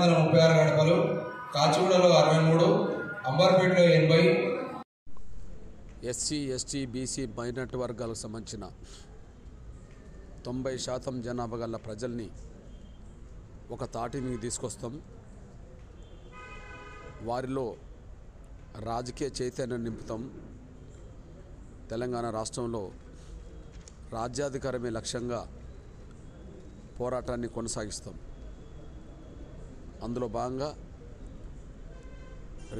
236 గడపలు, కాచిగూడలో 63, అంబర్పేటలో 80. ఎస్సీ ఎస్టీ బీసీ మైనార్టీ వర్గాలకు సంబంధించిన 90% జనాభా గల ప్రజల్ని ఒక తాటి మీద తీసుకొస్తాం. వారిలో రాజకీయ చైతన్యం నింపుతాం. తెలంగాణ రాష్ట్రంలో రాజ్యాధికారమే లక్ష్యంగా పోరాటాన్ని కొనసాగిస్తాం. అందులో భాగంగా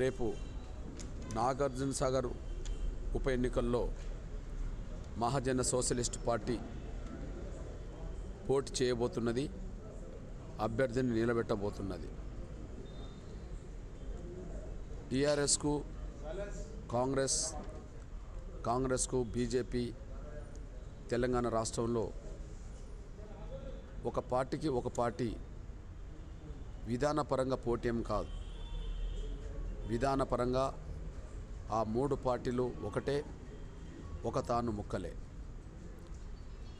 రేపు నాగార్జున సాగర్ ఉప ఎన్నికల్లో మహాజన సోషలిస్ట్ పార్టీ పోటీ చేయబోతున్నది, అభ్యర్థిని నిలబెట్టబోతున్నది. టీఆర్ఎస్కు కాంగ్రెస్కు బీజేపీ తెలంగాణ రాష్ట్రంలో ఒక పార్టీకి ఒక పార్టీ విధానపరంగా పోటీం కాదు. విధానపరంగా ఆ మూడు పార్టీలు ఒకటే, ఒక తాను ముక్కలే.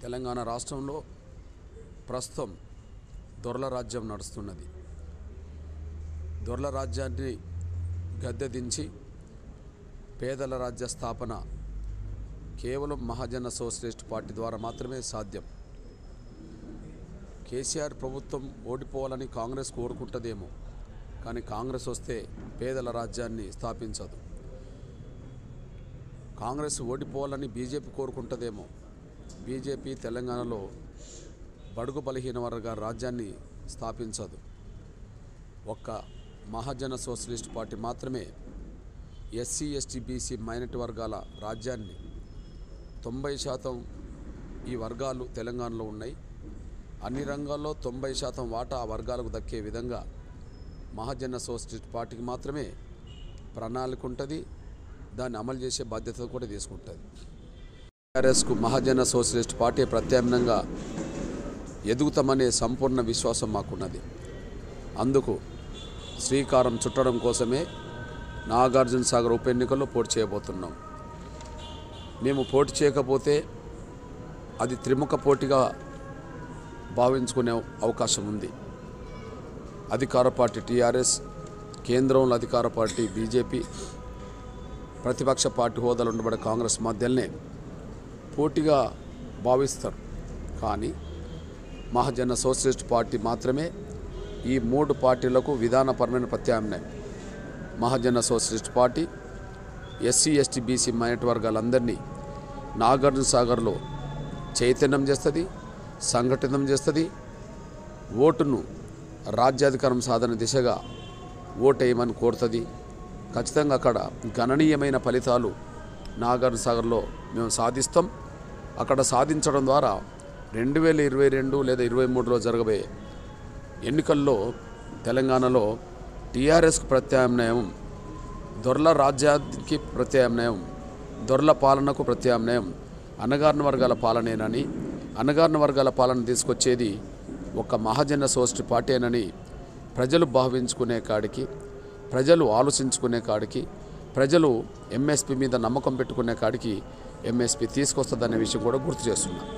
తెలంగాణ రాష్ట్రంలో ప్రస్తుతం దొరల రాజ్యం నడుస్తున్నది. దొరల రాజ్యాన్ని గద్దెదించి పేదల రాజ్య స్థాపన కేవలం మహాజన సోషలిస్ట్ పార్టీ ద్వారా మాత్రమే సాధ్యం. కేసీఆర్ ప్రభుత్వం ఓడిపోవాలని కాంగ్రెస్ కోరుకుంటుందేమో, కానీ కాంగ్రెస్ వస్తే పేదల రాజ్యాన్ని స్థాపించదు. కాంగ్రెస్ ఓడిపోవాలని బీజేపీ కోరుకుంటుందేమో, బీజేపీ తెలంగాణలో బడుగు బలహీన వర్గాల రాజ్యాన్ని స్థాపించదు. ఒక్క మహాజన సోషలిస్ట్ పార్టీ మాత్రమే ఎస్సీ ఎస్టీ బీసీ మైనారిటీ వర్గాల రాజ్యాన్ని, 90% ఈ వర్గాలు తెలంగాణలో ఉన్నాయి, అన్ని రంగాల్లో 90% వాటా ఆ వర్గాలకు దక్కే విధంగా మహాజన సోషలిస్ట్ పార్టీకి మాత్రమే ప్రణాళిక ఉంటుంది. దాన్ని అమలు చేసే బాధ్యత కూడా తీసుకుంటుంది. టీఆర్ఎస్కు మహాజన సోషలిస్ట్ పార్టీ ప్రత్యామ్నాయంగా ఎదుగుతామనే సంపూర్ణ విశ్వాసం మాకున్నది. అందుకు శ్రీకారం చుట్టడం కోసమే నాగార్జున సాగర్ ఉప ఎన్నికల్లో పోటీ చేయబోతున్నాం. మేము పోటీ చేయకపోతే అది త్రిముఖ పోటీగా భావించుకునే అవకాశం ఉంది. అధికార పార్టీ టీఆర్ఎస్, కేంద్రంలో అధికార పార్టీ బీజేపీ, ప్రతిపక్ష పార్టీ హోదాలు ఉండబడే కాంగ్రెస్ మధ్యనే పోటీగా భావిస్తారు. కానీ మహాజన సోషలిస్ట్ పార్టీ మాత్రమే ఈ మూడు పార్టీలకు విధానపరమైన ప్రత్యామ్నాయం. Mahajana socialist party SC ST BC minority వర్గాలందరినీ నాగార్జున సాగర్లో చైతన్యం చేస్తుంది, సంఘటితం చేస్తుంది. ఓటును రాజ్యాధికారం సాధన దిశగా ఓటేయమని కోరుతుంది. ఖచ్చితంగా అక్కడ గణనీయమైన ఫలితాలు నాగార్జున సాగర్లో మేము సాధిస్తాం. అక్కడ సాధించడం ద్వారా 2022 లేదా 2023లో జరగబోయే ఎన్నికల్లో తెలంగాణలో టీఆర్ఎస్కు ప్రత్యామ్నాయం, దొరల రాజ్యానికి ప్రత్యామ్నాయం, దొరల పాలనకు ప్రత్యామ్నాయం అణగారిన వర్గాల పాలనేనని, అణగారిన వర్గాల పాలన తీసుకొచ్చేది ఒక మహాజన సోషలిస్ట్ పార్టీనని ప్రజలు భావించుకునే కాడికి, ప్రజలు ఆలోచించుకునే కాడికి, ప్రజలు ఎంఎస్పీ మీద నమ్మకం పెట్టుకునే కాడికి ఎంఎస్పీ తీసుకొస్తుందనే విషయం కూడా గుర్తు చేస్తున్నాం.